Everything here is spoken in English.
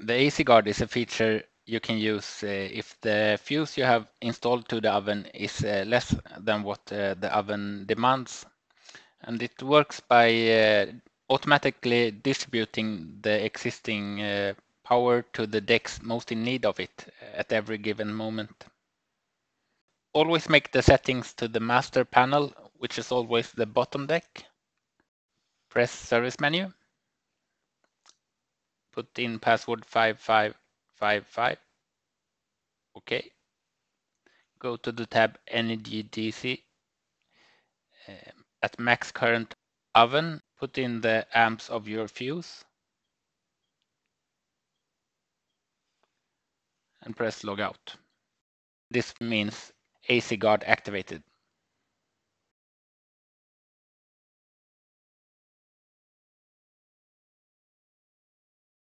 The AC Guard is a feature you can use if the fuse you have installed to the oven is less than what the oven demands. And it works by automatically distributing the existing power to the decks most in need of it at every given moment. Always make the settings to the master panel, which is always the bottom deck. Press service menu. Put in password 5555. OK. Go to the tab NGDC. At max current oven, put in the amps of your fuse. And press log out. This means AC Guard activated.